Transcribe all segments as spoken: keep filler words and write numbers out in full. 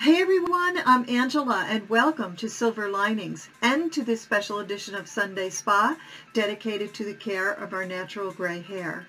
Hey everyone, I'm Angela and welcome to Silver Linings and to this special edition of Sunday Spa dedicated to the care of our natural gray hair.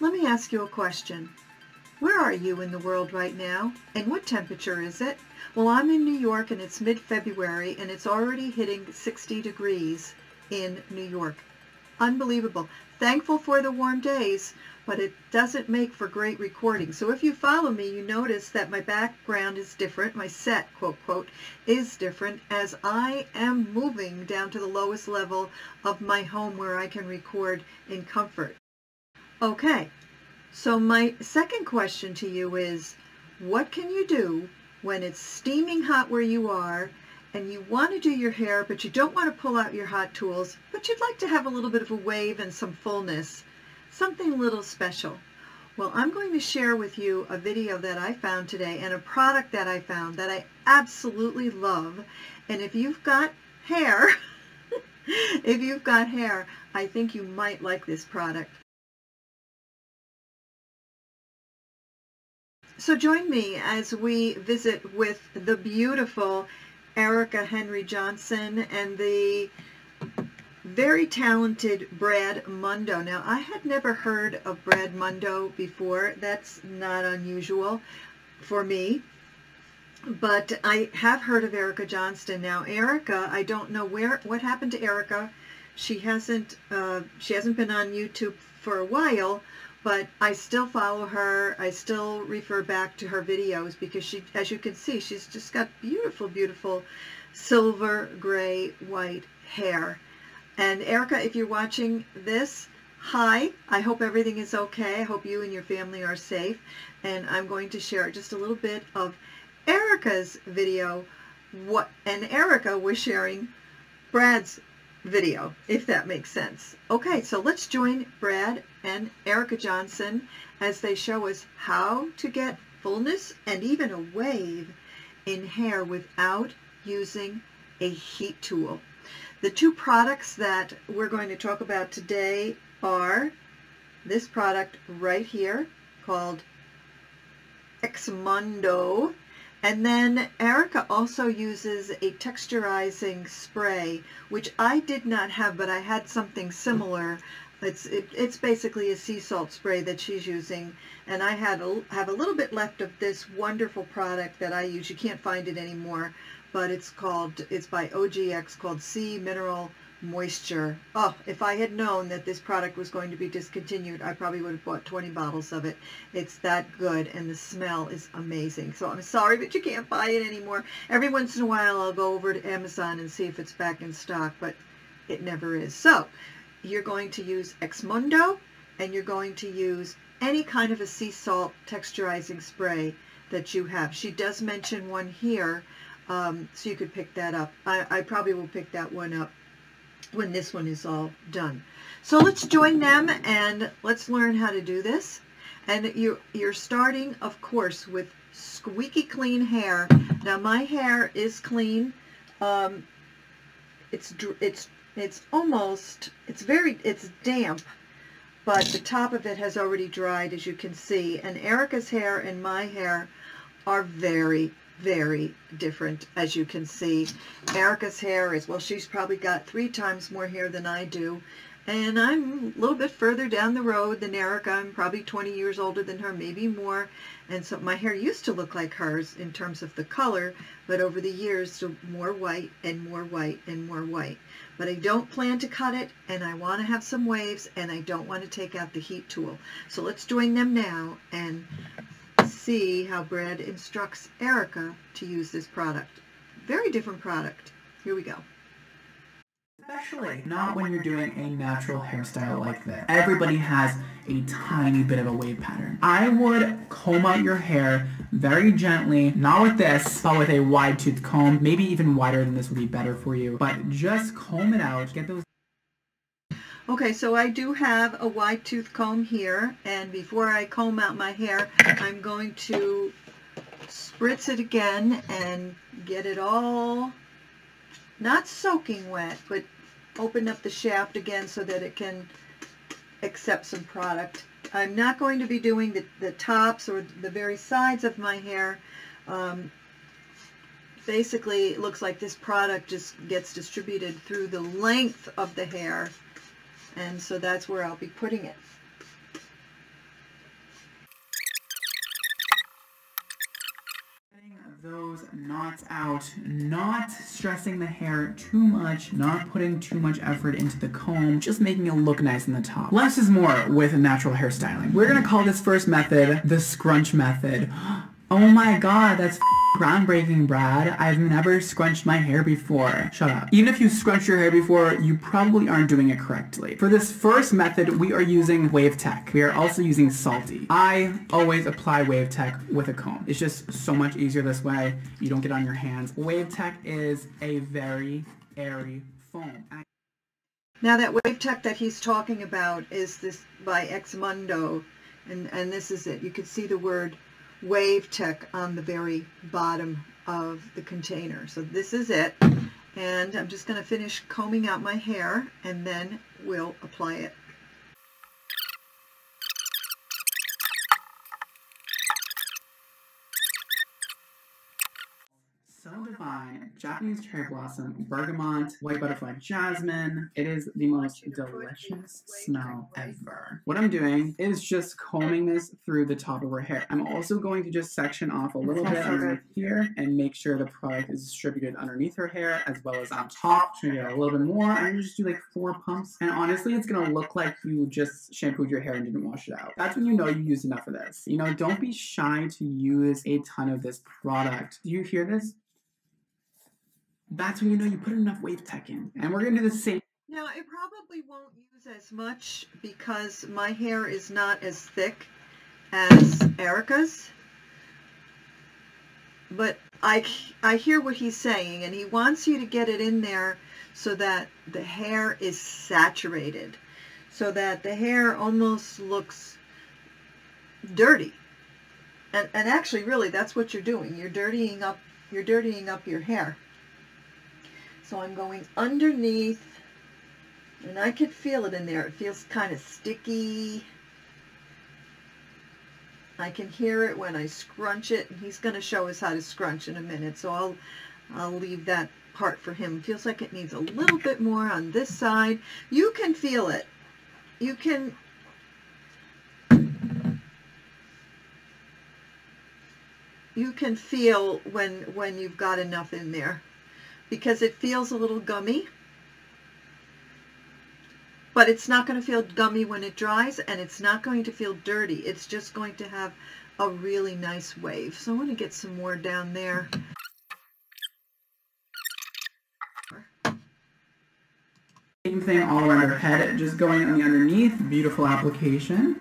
Let me ask you a question. Where are you in the world right now and what temperature is it? Well, I'm in New York and it's mid-February and it's already hitting sixty degrees in New York. Unbelievable. Thankful for the warm days, but it doesn't make for great recording. So if you follow me, you notice that my background is different. My set, quote, quote, is different as I am moving down to the lowest level of my home where I can record in comfort. Okay, so my second question to you is, what can you do when it's steaming hot where you are and you want to do your hair, but you don't want to pull out your hot tools, but you'd like to have a little bit of a wave and some fullness, something little special? Well, I'm going to share with you a video that I found today and a product that I found that I absolutely love. And if you've got hair, if you've got hair, I think you might like this product. So join me as we visit with the beautiful Erica Henry Johnson and the very talented Brad Mondo. Now, I had never heard of Brad Mondo before. That's not unusual for me, but I have heard of Erica Johnston. Now, Erica, I don't know where what happened to Erica. She hasn't uh, she hasn't been on YouTube for a while, but I still follow her. I still refer back to her videos because she, as you can see, she's just got beautiful, beautiful silver, gray, white hair. And Erica, if you're watching this, hi. I hope everything is okay. I hope you and your family are safe. And I'm going to share just a little bit of Erica's video. What and Erica was sharing Brad's video, if that makes sense. Okay, so let's join Brad and Erica Johnson as they show us how to get fullness and even a wave in hair without using a heat tool. The two products that we're going to talk about today are this product right here called Xmondo, and then Erica also uses a texturizing spray, which I did not have, but I had something similar. It's it, it's basically a sea salt spray that she's using, and I had a, have a little bit left of this wonderful product that I use. You can't find it anymore, but it's called it's by O G X called Sea Mineral Moisture. Oh, if I had known that this product was going to be discontinued, I probably would have bought twenty bottles of it. It's that good, and the smell is amazing. So I'm sorry, but you can't buy it anymore. Every once in a while, I'll go over to Amazon and see if it's back in stock, but it never is. So you're going to use Xmondo, and you're going to use any kind of a sea salt texturizing spray that you have. She does mention one here, um, so you could pick that up. I, I probably will pick that one up when this one is all done. So let's join them and let's learn how to do this. And you, you're starting, of course, with squeaky clean hair. Now my hair is clean. Um, it's it's it's almost it's very it's damp, but the top of it has already dried, as you can see. And Erica's hair and my hair are very, very different, as you can see. Erica's hair is, well, she's probably got three times more hair than I do, and I'm a little bit further down the road than Erica. I'm probably twenty years older than her, maybe more, and so my hair used to look like hers in terms of the color, but over the years, so more white and more white and more white. But I don't plan to cut it, and I want to have some waves, and I don't want to take out the heat tool. So let's join them now and see how Brad instructs Erica to use this product. Very different product. Here we go. Especially not when you're doing a natural hairstyle like this. Everybody has a tiny bit of a wave pattern. I would comb out your hair very gently, not with this, but with a wide tooth comb. Maybe even wider than this would be better for you, but just comb it out. Get those. Okay, so I do have a wide tooth comb here, and before I comb out my hair, I'm going to spritz it again and get it all, not soaking wet, but open up the shaft again so that it can accept some product I'm not going to be doing the, the tops or the very sides of my hair. Um, basically, it looks like this product just gets distributed through the length of the hair, and so that's where I'll be putting it. Those knots out, not stressing the hair too much, not putting too much effort into the comb, just making it look nice in the top. Less is more with natural hairstyling. We're gonna call this first method the scrunch method. Oh my god, that's groundbreaking, Brad. I've never scrunched my hair before. Shut up. Even if you scrunch your hair before, you probably aren't doing it correctly. For this first method, we are using Wave Tech. We are also using Salty. I always apply Wave Tech with a comb. It's just so much easier this way. You don't get on your hands. Wave Tech is a very airy foam. I now that Wave Tech that he's talking about is this by Xmondo, and, and this is it. You can see the word Wave Tech on the very bottom of the container. So this is it, and I'm just going to finish combing out my hair and then we'll apply it. So divine, Japanese cherry blossom, bergamot, white butterfly jasmine. It is the most delicious smell ever. What I'm doing is just combing this through the top of her hair. I'm also going to just section off a little bit underneath here and make sure the product is distributed underneath her hair as well as on top. To get a little bit more. I'm gonna just do like four pumps. And honestly, it's gonna look like you just shampooed your hair and didn't wash it out. That's when you know you used enough of this. You know, don't be shy to use a ton of this product. Do you hear this? That's when you know you put enough Wave Tech in. And we're going to do the same. Now, I probably won't use as much because my hair is not as thick as Erica's. But I, I hear what he's saying, and he wants you to get it in there so that the hair is saturated, so that the hair almost looks dirty. And, and actually, really, that's what you're doing. You're dirtying up, you're dirtying up your hair. So I'm going underneath, and I can feel it in there. It feels kind of sticky. I can hear it when I scrunch it, and he's going to show us how to scrunch in a minute, so I'll, I'll leave that part for him. It feels like it needs a little bit more on this side. You can feel it. You can... You can feel when, when you've got enough in there, because it feels a little gummy, but it's not going to feel gummy when it dries, and it's not going to feel dirty. It's just going to have a really nice wave. So I want to get some more down there. Same thing all around her head, just going on the underneath. Beautiful application.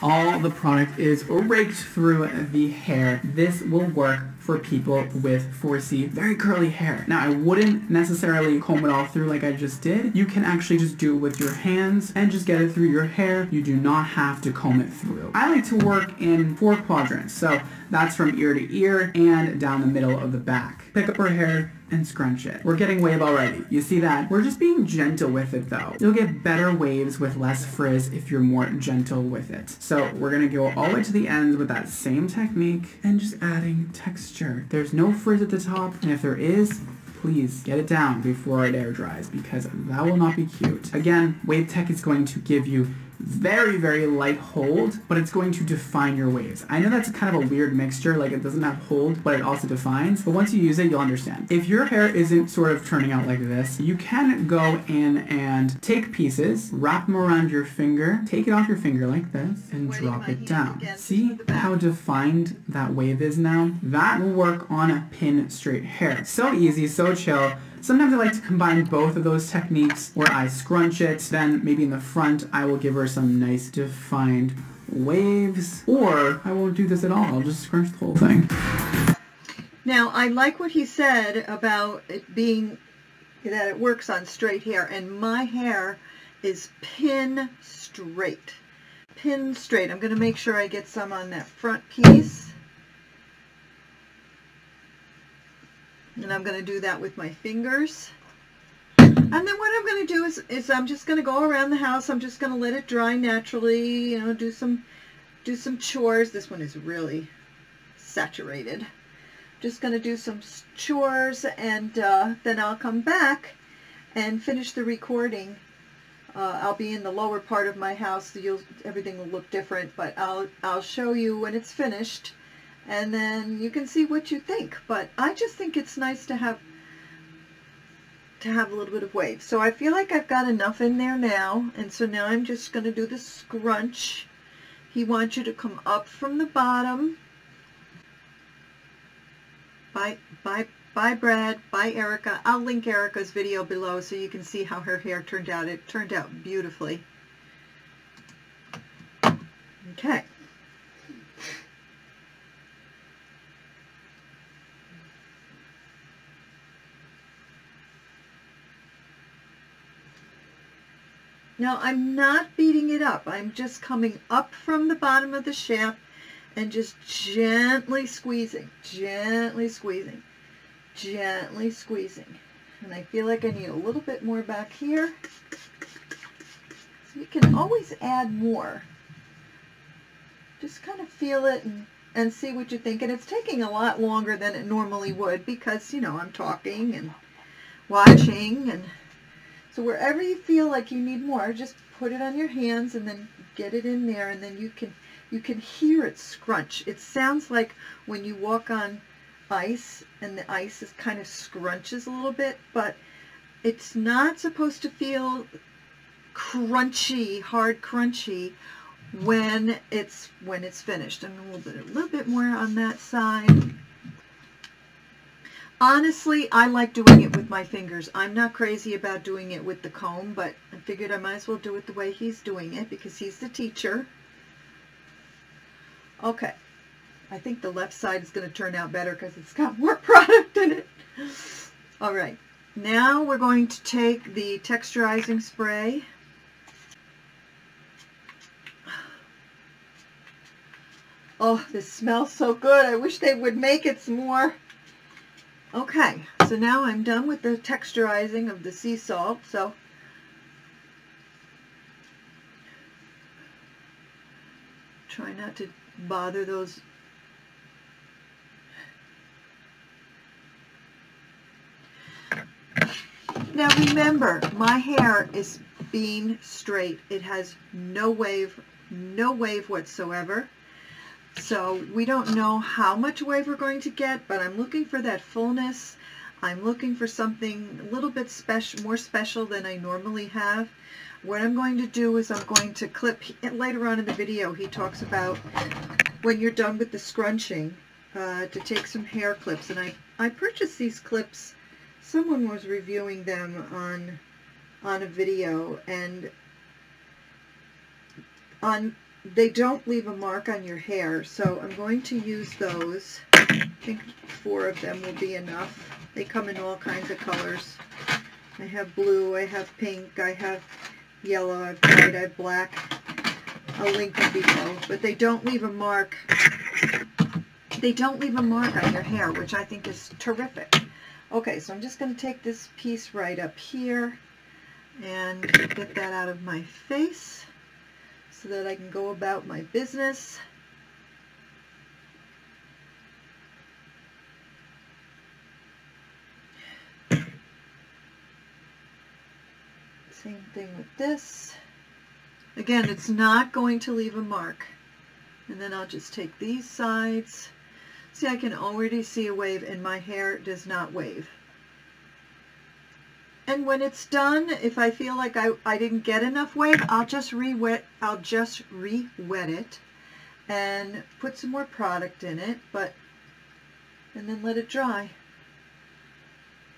All the product is raked through the hair. This will work for people with four C very curly hair. Now, I wouldn't necessarily comb it all through like I just did. You can actually just do it with your hands and just get it through your hair. You do not have to comb it through. I like to work in four quadrants, so that's from ear to ear and down the middle of the back. Pick up her hair and scrunch it. We're getting wave already. You see that? We're just being gentle with it though. You'll get better waves with less frizz if you're more gentle with it. So we're gonna go all the way to the ends with that same technique and just adding texture. There's no frizz at the top, and if there is, please get it down before it air dries because that will not be cute. Again, Wave Tech is going to give you very, very light hold, but it's going to define your waves. I know that's kind of a weird mixture, like it doesn't have hold, but it also defines. But once you use it, you'll understand. If your hair isn't sort of turning out like this, you can go in and take pieces, wrap them around your finger, take it off your finger like this, and drop it down. See how defined that wave is now? That will work on a pin straight hair. So easy, so chill. Sometimes I like to combine both of those techniques where I scrunch it, then maybe in the front I will give her some nice defined waves, or I won't do this at all, I'll just scrunch the whole thing. Now, I like what he said about it being that it works on straight hair, and my hair is pin straight. Pin straight. I'm going to make sure I get some on that front piece. And I'm going to do that with my fingers. And then what I'm going to do is, is I'm just going to go around the house. I'm just going to let it dry naturally, you know, do some, do some chores. This one is really saturated. Just going to do some chores, and uh, then I'll come back and finish the recording. Uh, I'll be in the lower part of my house. So you'll, everything will look different, but I'll, I'll show you when it's finished, and then you can see what you think. But I just think it's nice to have to have a little bit of wave. So I feel like I've got enough in there now, and so now I'm just going to do the scrunch. He wants you to come up from the bottom. Bye, bye, bye, Brad. Bye, Erica. I'll link Erica's video below so you can see how her hair turned out. It turned out beautifully. Okay. Now, I'm not beating it up. I'm just coming up from the bottom of the shaft and just gently squeezing, gently squeezing, gently squeezing. And I feel like I need a little bit more back here. So you can always add more. Just kind of feel it and, and see what you think. And it's taking a lot longer than it normally would because, you know, I'm talking and watching and... So wherever you feel like you need more, just put it on your hands and then get it in there, and then you can you can hear it scrunch. It sounds like when you walk on ice and the ice is kind of scrunches a little bit, but it's not supposed to feel crunchy, hard crunchy when it's when it's finished. And a little bit a little bit more on that side. Honestly, I like doing it with my fingers. I'm not crazy about doing it with the comb, but I figured I might as well do it the way he's doing it because he's the teacher. Okay. I think the left side is going to turn out better because it's got more product in it. All right. Now we're going to take the texturizing spray. Oh, this smells so good. I wish they would make it some more. Okay, so now I'm done with the texturizing of the sea salt, so try not to bother those. Now remember, my hair is bean straight. It has no wave, no wave whatsoever. So we don't know how much wave we're going to get, but I'm looking for that fullness. I'm looking for something a little bit special, more special than I normally have. What I'm going to do is I'm going to clip, later on in the video, he talks about when you're done with the scrunching, uh, to take some hair clips. And I, I purchased these clips. Someone was reviewing them on, on a video, and on... they don't leave a mark on your hair, so I'm going to use those. I think four of them will be enough. They come in all kinds of colors. I have blue, I have pink, I have yellow, I have white, I have black. I'll link them below, but they don't leave a mark. They don't leave a mark on your hair, which I think is terrific. Okay, so I'm just going to take this piece right up here and get that out of my face, so that I can go about my business. Same thing with this. Again, it's not going to leave a mark. And then I'll just take these sides. See, I can already see a wave, and my hair does not wave. And when it's done, if I feel like I, I didn't get enough wave, I'll just re-wet, I'll just re-wet it and put some more product in it, but, and then let it dry.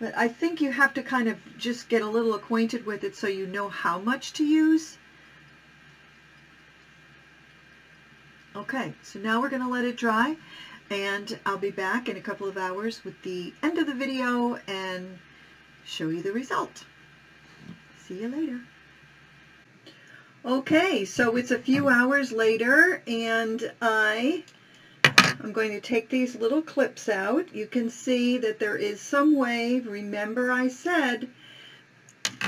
But I think you have to kind of just get a little acquainted with it so you know how much to use. Okay, so now we're going to let it dry, and I'll be back in a couple of hours with the end of the video and show you the result. See you later. Okay, so it's a few hours later, and I I'm going to take these little clips out. You can see that there is some wave. Remember I said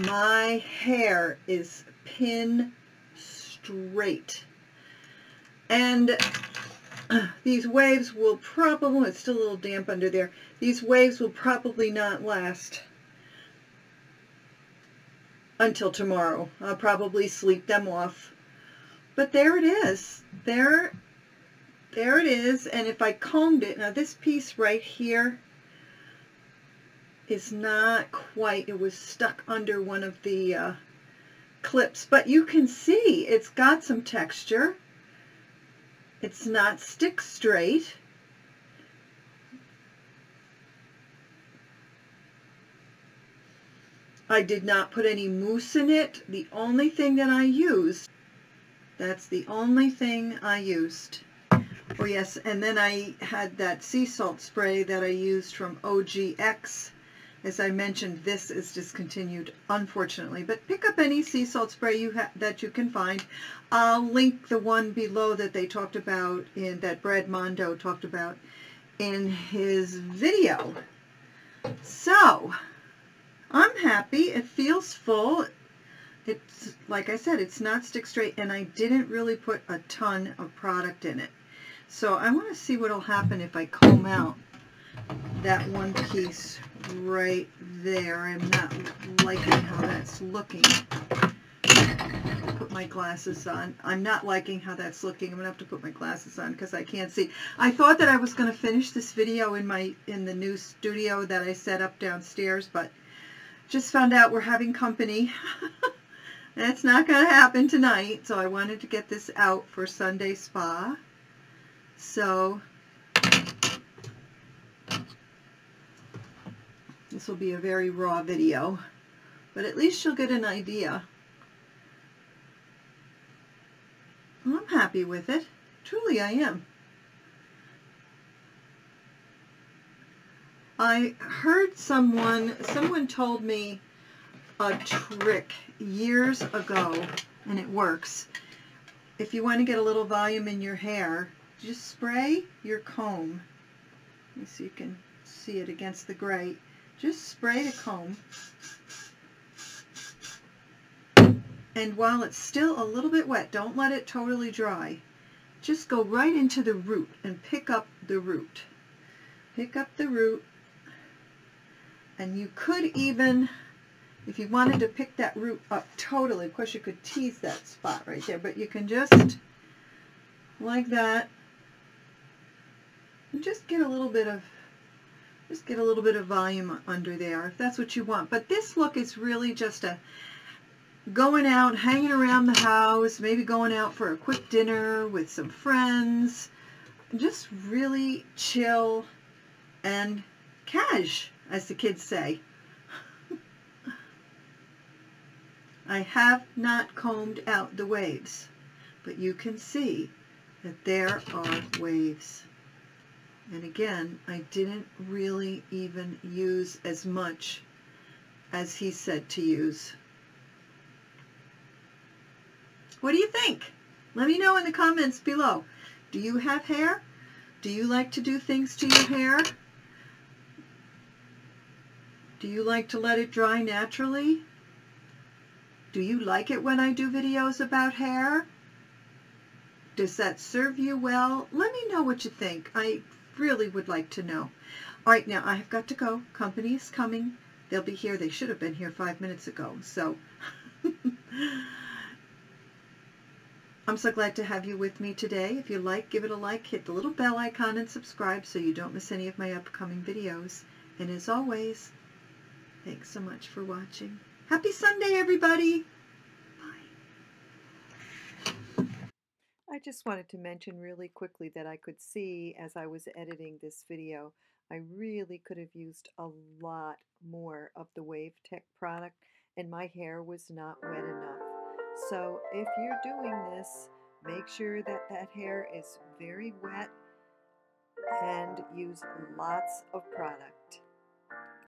My hair is pin straight. And these waves will probably, it's still a little damp under there, these waves will probably not last until tomorrow. I'll probably sleep them off. But there it is. There, there it is. And if I combed it, now this piece right here is not quite, it was stuck under one of the uh, clips. But you can see it's got some texture. It's not stick straight. I did not put any mousse in it. The only thing that I used, that's the only thing I used. Oh yes, and then I had that sea salt spray that I used from O G X. As I mentioned, this is discontinued, unfortunately. But pick up any sea salt spray you ha that you can find. I'll link the one below that they talked about, in, that Brad Mondo talked about in his video. So, I'm happy. It feels full. It's, like I said, it's not stick straight, and I didn't really put a ton of product in it. So I want to see what will happen if I comb out that one piece right there. I'm not liking how that's looking. Put my glasses on. I'm not liking how that's looking. I'm gonna have to put my glasses on because I can't see. I thought that I was gonna finish this video in my in the new studio that I set up downstairs, but just found out we're having company. That's not gonna happen tonight. So I wanted to get this out for Sunday Spa. So this will be a very raw video, but at least you'll get an idea. Well, I'm happy with it. Truly I am. I heard someone, someone told me a trick years ago, and it works. If you want to get a little volume in your hair, just spray your comb. Let me see if you can see it against the gray. Just spray the comb, and while it's still a little bit wet, don't let it totally dry, just go right into the root and pick up the root. Pick up the root, and you could even, if you wanted to pick that root up totally, of course you could tease that spot right there, but you can just, like that, and just get a little bit of Just get a little bit of volume under there if that's what you want. But this look is really just a going out, hanging around the house, maybe going out for a quick dinner with some friends. Just really chill and cash, as the kids say. I have not combed out the waves, but you can see that there are waves. And again, I didn't really even use as much as he said to use. What do you think? Let me know in the comments below. Do you have hair? Do you like to do things to your hair? Do you like to let it dry naturally? Do you like it when I do videos about hair? Does that serve you well? Let me know what you think. I really would like to know. All right, now I have got to go. Company is coming. They'll be here. They should have been here five minutes ago. So I'm so glad to have you with me today. If you like, give it a like, hit the little bell icon, and subscribe so you don't miss any of my upcoming videos. And as always, thanks so much for watching. Happy Sunday, everybody. I just wanted to mention really quickly that I could see as I was editing this video, I really could have used a lot more of the Wave Tech product, and my hair was not wet enough. So if you're doing this, make sure that that hair is very wet and use lots of product.